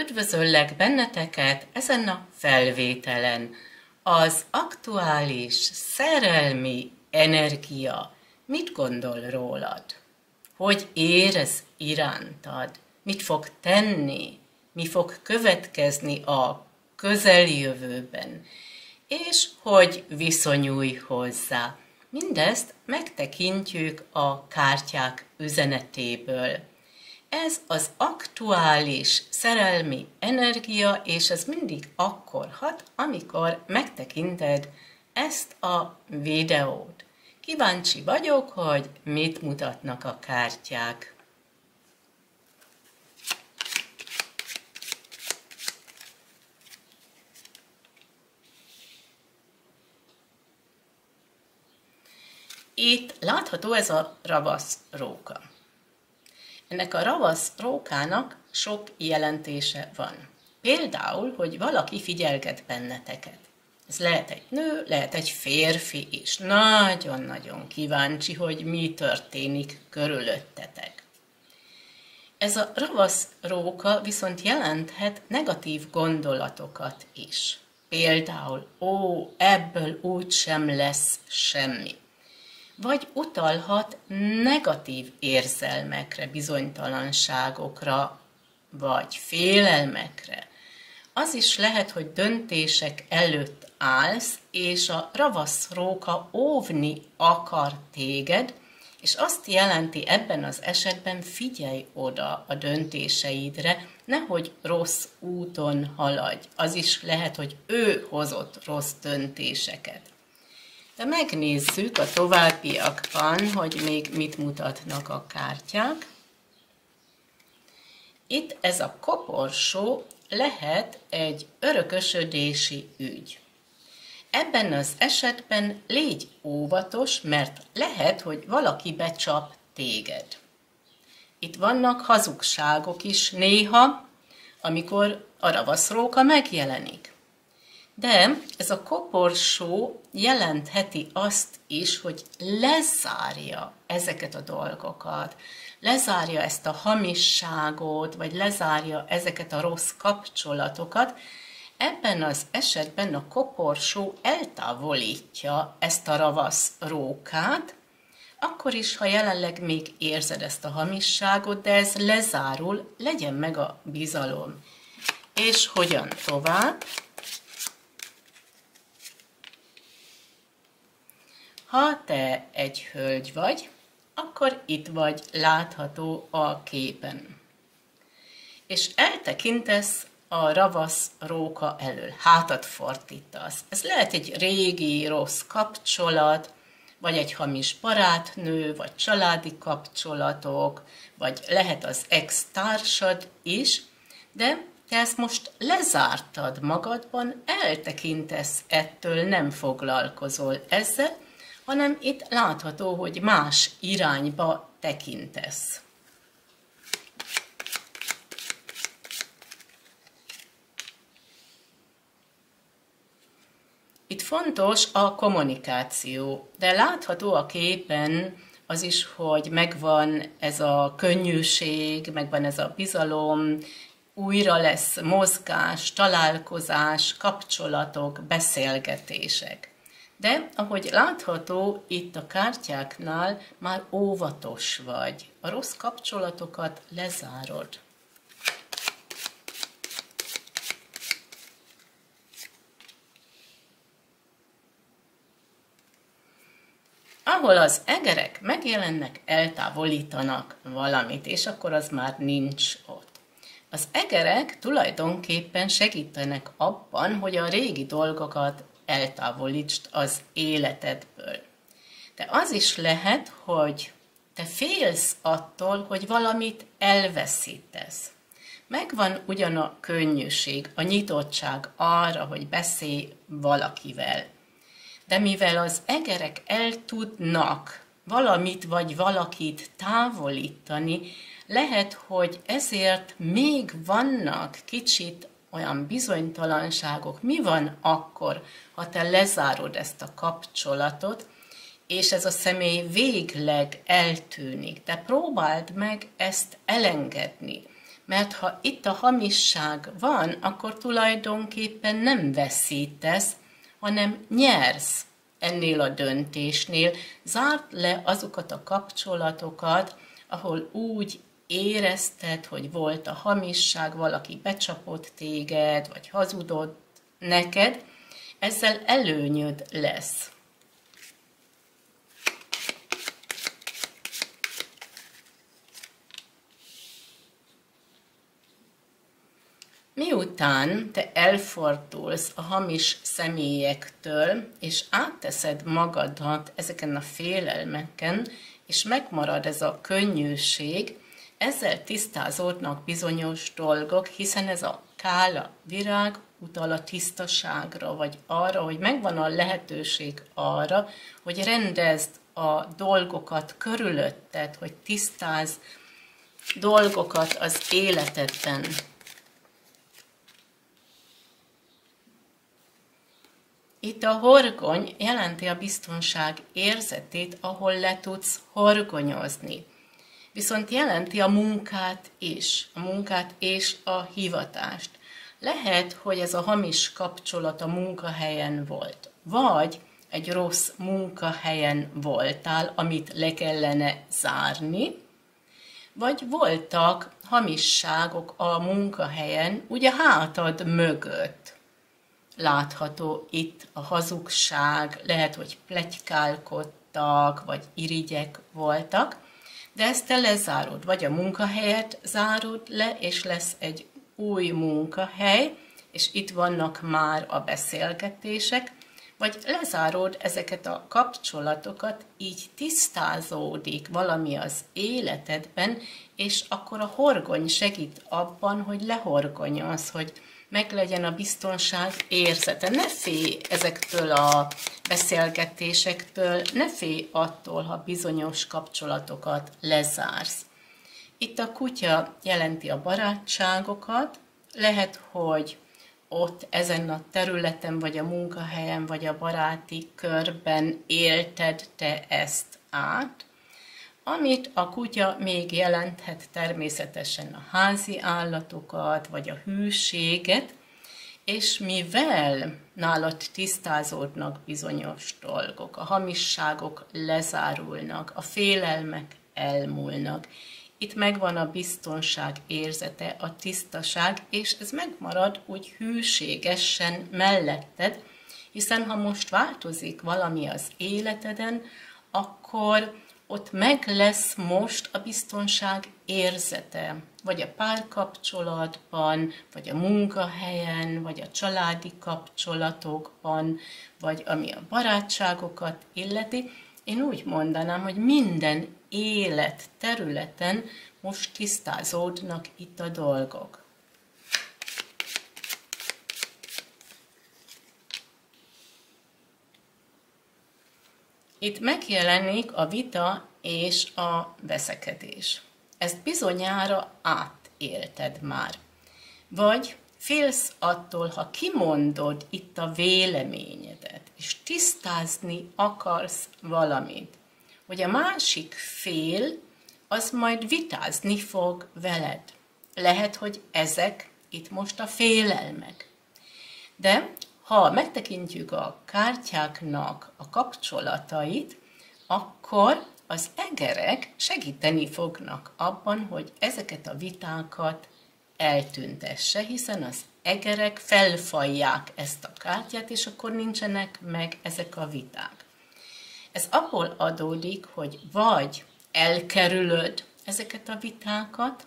Üdvözöllek benneteket ezen a felvételen. Az aktuális szerelmi energia mit gondol rólad? Hogy érez irántad? Mit fog tenni? Mi fog következni a közeljövőben? És hogy viszonyulj hozzá? Mindezt megtekintjük a kártyák üzenetéből. Ez az aktuális szerelmi energia, és ez mindig akkor hat, amikor megtekinted ezt a videót. Kíváncsi vagyok, hogy mit mutatnak a kártyák. Itt látható ez a ravasz róka. Ennek a ravasz rókának sok jelentése van. Például, hogy valaki figyelget benneteket. Ez lehet egy nő, lehet egy férfi is. Nagyon-nagyon kíváncsi, hogy mi történik körülöttetek. Ez a ravasz róka viszont jelenthet negatív gondolatokat is. Például, ó, ebből úgysem lesz semmi. Vagy utalhat negatív érzelmekre, bizonytalanságokra, vagy félelmekre. Az is lehet, hogy döntések előtt állsz, és a ravasz róka óvni akar téged, és azt jelenti ebben az esetben, figyelj oda a döntéseidre, nehogy rossz úton haladj. Az is lehet, hogy ő hozott rossz döntéseket. De megnézzük a továbbiakban, hogy még mit mutatnak a kártyák. Itt ez a koporsó lehet egy örökösödési ügy. Ebben az esetben légy óvatos, mert lehet, hogy valaki becsap téged. Itt vannak hazugságok is néha, amikor a ravasz róka megjelenik. De ez a koporsó jelentheti azt is, hogy lezárja ezeket a dolgokat, lezárja ezt a hamisságot, vagy lezárja ezeket a rossz kapcsolatokat. Ebben az esetben a koporsó eltávolítja ezt a ravasz rókát, akkor is, ha jelenleg még érzed ezt a hamisságot, de ez lezárul, legyen meg a bizalom. És hogyan tovább? Ha te egy hölgy vagy, akkor itt vagy látható a képen. És eltekintesz a ravasz róka elől, hátat fordítasz. Ez lehet egy régi, rossz kapcsolat, vagy egy hamis barátnő, vagy családi kapcsolatok, vagy lehet az ex-társad is, de te ezt most lezártad magadban, eltekintesz ettől, nem foglalkozol ezzel, hanem itt látható, hogy más irányba tekintesz. Itt fontos a kommunikáció, de látható a képen az is, hogy megvan ez a könnyűség, megvan ez a bizalom, újra lesz mozgás, találkozás, kapcsolatok, beszélgetések. De, ahogy látható, itt a kártyáknál már óvatos vagy. A rossz kapcsolatokat lezárod. Ahol az egerek megjelennek, eltávolítanak valamit, és akkor az már nincs ott. Az egerek tulajdonképpen segítenek abban, hogy a régi dolgokat eltávolítsd az életedből. De az is lehet, hogy te félsz attól, hogy valamit elveszítesz. Megvan ugyan a könnyűség, a nyitottság arra, hogy beszélj valakivel. De mivel az egerek el tudnak valamit vagy valakit távolítani, lehet, hogy ezért még vannak kicsit olyan bizonytalanságok. Mi van akkor, ha te lezárod ezt a kapcsolatot, és ez a személy végleg eltűnik? Te próbáld meg ezt elengedni, mert ha itt a hamisság van, akkor tulajdonképpen nem veszítesz, hanem nyersz ennél a döntésnél. Zárd le azokat a kapcsolatokat, ahol úgy érezted, hogy volt a hamisság, valaki becsapott téged, vagy hazudott neked, ezzel előnyöd lesz. Miután te elfordulsz a hamis személyektől, és átteszed magadat ezeken a félelmeken, és megmarad ez a könnyűség, ezzel tisztázódnak bizonyos dolgok, hiszen ez a kála virág utal a tisztaságra, vagy arra, hogy megvan a lehetőség arra, hogy rendezd a dolgokat körülötted, hogy tisztázz dolgokat az életedben. Itt a horgony jelenti a biztonság érzetét, ahol le tudsz horgonyozni. Viszont jelenti a munkát is, a hivatást. Lehet, hogy ez a hamis kapcsolat a munkahelyen volt, vagy egy rossz munkahelyen voltál, amit le kellene zárni, vagy voltak hamisságok a munkahelyen, ugye hátad mögött. Látható itt a hazugság, lehet, hogy pletykálkodtak, vagy irigyek voltak, de ezt te lezárod, vagy a munkahelyet zárod le, és lesz egy új munkahely, és itt vannak már a beszélgetések, vagy lezárod ezeket a kapcsolatokat, így tisztázódik valami az életedben, és akkor a horgony segít abban, hogy lehorgonyolsz, hogy meglegyen a biztonság érzete. Ne félj ezektől a beszélgetésektől, ne félj attól, ha bizonyos kapcsolatokat lezársz. Itt a kutya jelenti a barátságokat, lehet, hogy ott ezen a területen, vagy a munkahelyen, vagy a baráti körben élted te ezt át. Amit a kutya még jelenthet, természetesen a házi állatokat, vagy a hűséget, és mivel nálad tisztázódnak bizonyos dolgok, a hamisságok lezárulnak, a félelmek elmúlnak. Itt megvan a biztonság érzete, a tisztaság, és ez megmarad úgy hűségesen melletted, hiszen ha most változik valami az életeden, akkor ott meg lesz most a biztonság érzete, vagy a párkapcsolatban, vagy a munkahelyen, vagy a családi kapcsolatokban, vagy ami a barátságokat illeti. Én úgy mondanám, hogy minden életterületen most tisztázódnak itt a dolgok. Itt megjelenik a vita és a veszekedés. Ezt bizonyára átélted már. Vagy félsz attól, ha kimondod itt a véleményedet, és tisztázni akarsz valamit, hogy a másik fél az majd vitázni fog veled. Lehet, hogy ezek itt most a félelmek. De ha megtekintjük a kártyáknak a kapcsolatait, akkor az egerek segíteni fognak abban, hogy ezeket a vitákat eltüntesse, hiszen az egerek felfalják ezt a kártyát, és akkor nincsenek meg ezek a viták. Ez abból adódik, hogy vagy elkerülöd ezeket a vitákat,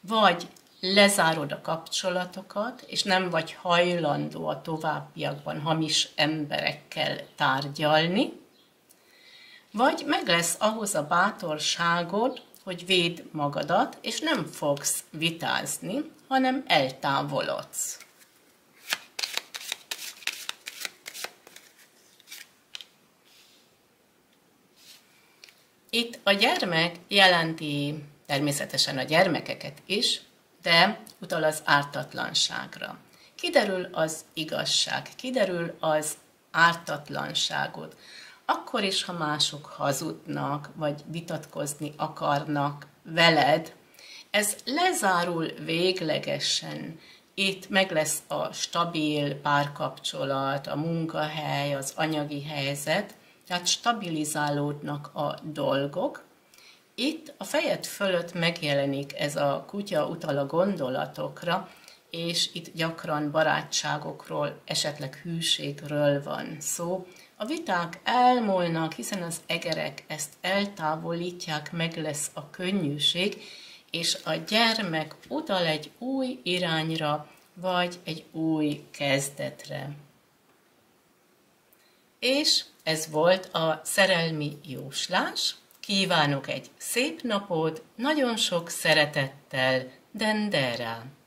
vagy lezárod a kapcsolatokat, és nem vagy hajlandó a továbbiakban hamis emberekkel tárgyalni, vagy meg lesz ahhoz a bátorságod, hogy védd magadat, és nem fogsz vitázni, hanem eltávolodsz. Itt a gyermek jelenti természetesen a gyermekeket is, de utal az ártatlanságra. Kiderül az igazság, kiderül az ártatlanságod. Akkor is, ha mások hazudnak, vagy vitatkozni akarnak veled, Ez lezárul véglegesen. Itt meg lesz a stabil párkapcsolat, a munkahely, az anyagi helyzet, tehát stabilizálódnak a dolgok. Itt a fejed fölött megjelenik ez a kutya utal a gondolatokra, és itt gyakran barátságokról, esetleg hűségről van szó. A viták elmúlnak, hiszen az egerek ezt eltávolítják, meg lesz a könnyűség, és a gyermek utal egy új irányra, vagy egy új kezdetre. És ez volt a szerelmi jóslás. Kívánok egy szép napot, nagyon sok szeretettel, Dendera!